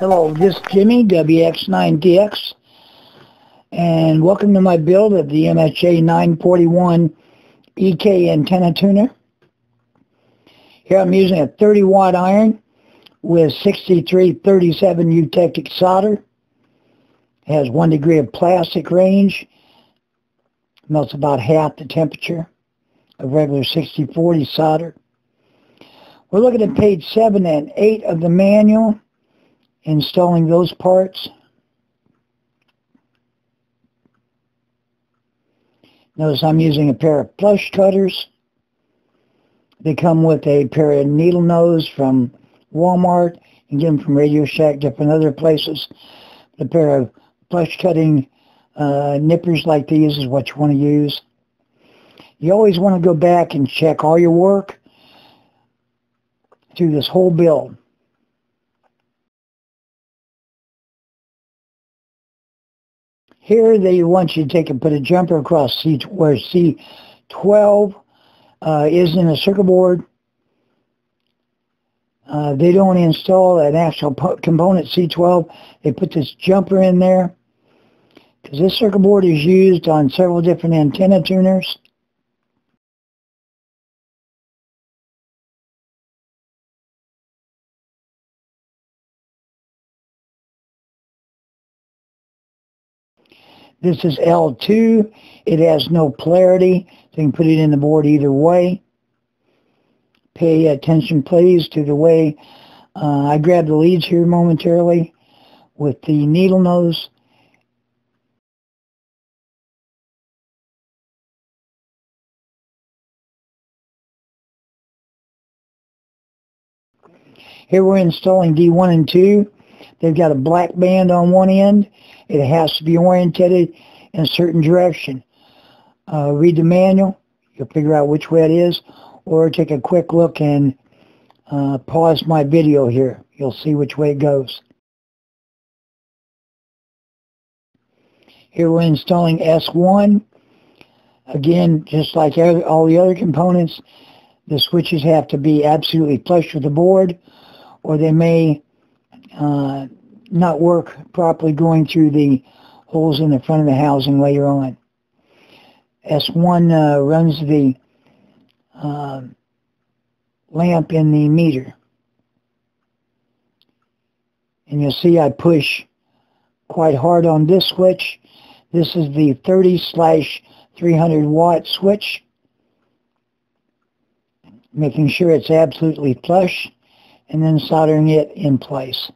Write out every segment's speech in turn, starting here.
Hello, this is Jimmy, WX9DX, and welcome to my build of the MFJ 941 EK antenna tuner. Here I'm using a 30-watt iron with 6337 eutectic solder. It has 1 degree of plastic range, melts about half the temperature of regular 6040 solder. We're looking at page 7 and 8 of the manual, installing those parts. Notice I'm using a pair of flush cutters. They come with a pair of needle nose from Walmart. You can get them from Radio Shack, different other places. The pair of flush cutting nippers like these is what you want to use. You always want to go back and check all your work through this whole build. Here they want you to take and put a jumper across where C12 is in a circuit board. They don't install an actual component C12. They put this jumper in there because this circuit board is used on several different antenna tuners. This is L2. It has no polarity, so you can put it in the board either way. Pay attention, please, to the way I grab the leads here momentarily with the needle nose. Here we're installing D1 and 2. They've got a black band on one end. It has to be oriented in a certain direction. Read the manual. You'll figure out which way it is. Or take a quick look and pause my video here. You'll see which way it goes. Here we're installing S1. Again, just like all the other components, the switches have to be absolutely flush with the board, or they may not work properly going through the holes in the front of the housing later on. S1 runs the lamp in the meter. And you'll see I push quite hard on this switch. This is the 30/300 watt switch, making sure it's absolutely flush and then soldering it in place.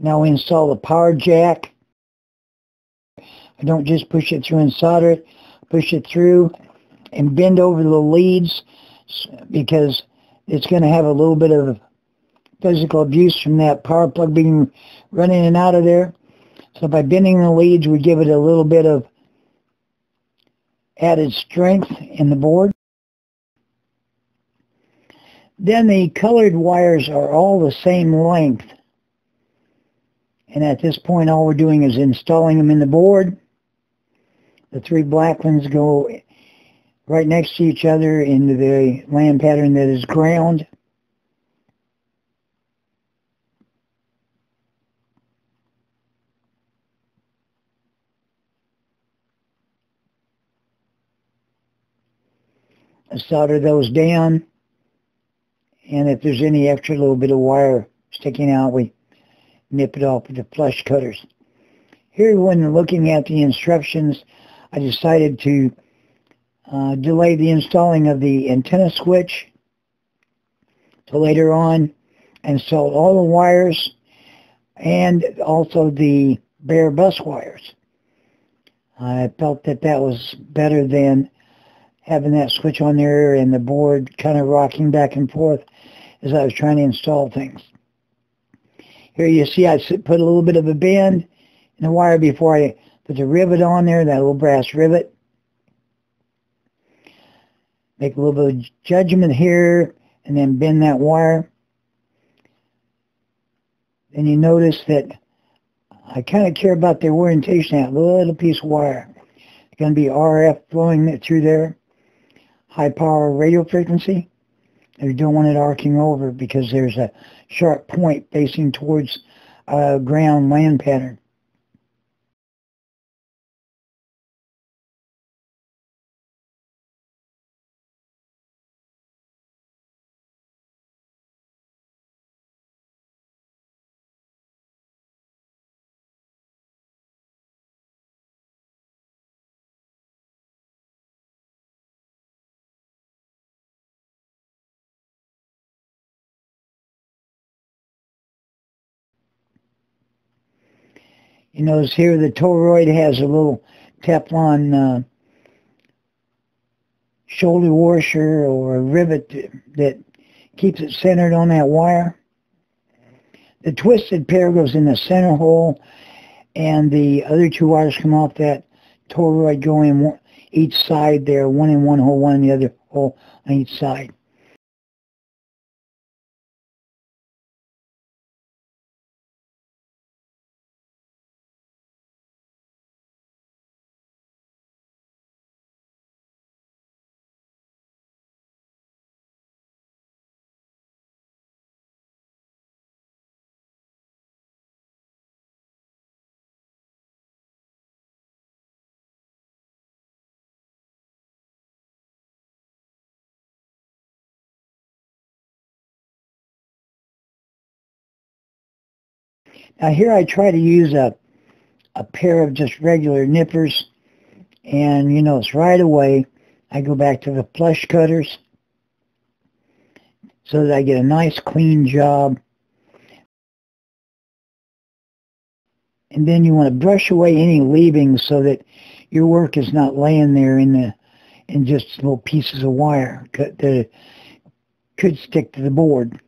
Now we install the power jack. I don't just push it through and solder it. Push it through and bend over the leads because it's going to have a little bit of physical abuse from that power plug being run in and out of there. So by bending the leads, we give it a little bit of added strength in the board. Then the colored wires are all the same length. And at this point, all we're doing is installing them in the board. The three black ones go right next to each other into the LAN pattern that is ground. I solder those down. And if there's any extra little bit of wire sticking out, we nip it off with the flush cutters. Here, when looking at the instructions, I decided to delay the installing of the antenna switch to later on. Installed all the wires and also the bare bus wires. I felt that that was better than having that switch on there and the board kind of rocking back and forth as I was trying to install things. Here you see I put a little bit of a bend in the wire before I put the rivet on there, that little brass rivet. Make a little bit of judgment here and then bend that wire. Then you notice that I kind of care about the orientation of that little piece of wire. It's going to be RF flowing through there, high power radio frequency. You don't want it arcing over because there's a sharp point facing towards a ground land pattern. You notice here the toroid has a little Teflon shoulder washer or a rivet that keeps it centered on that wire. The twisted pair goes in the center hole, and the other two wires come off that toroid, go in one, each side there, one in one hole, one in the other hole on each side. Now here I try to use a pair of just regular nippers, and you notice right away I go back to the flush cutters so that I get a nice clean job. And then you want to brush away any leavings so that your work is not laying there in just little pieces of wire that could stick to the board.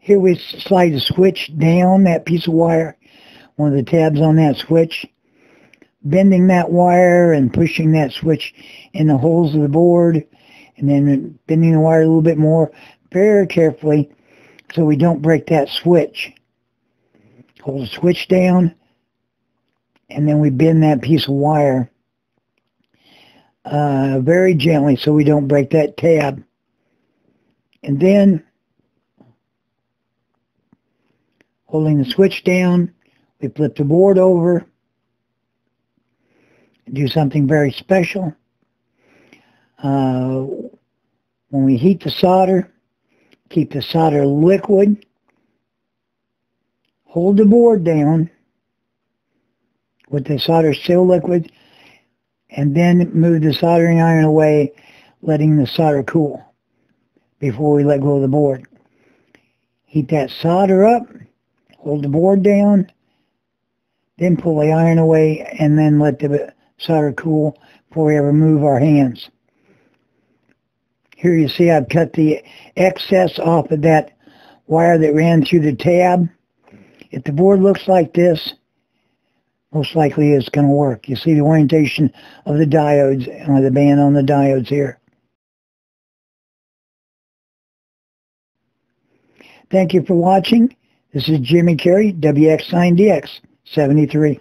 Here we slide the switch down that piece of wire, one of the tabs on that switch, bending that wire and pushing that switch in the holes of the board, and then bending the wire a little bit more, very carefully, so we don't break that switch. Hold the switch down, and then we bend that piece of wire very gently so we don't break that tab. And then, holding the switch down, we flip the board over, do something very special. When we heat the solder, keep the solder liquid, hold the board down with the solder still liquid, and then move the soldering iron away, letting the solder cool before we let go of the board. Heat that solder up. Hold the board down, then pull the iron away, and then let the solder cool before we ever move our hands. Here you see I've cut the excess off of that wire that ran through the tab. If the board looks like this, most likely it's going to work. You see the orientation of the diodes, or the band on the diodes here. Thank you for watching. This is Jimmy Carey, WX9DX 73.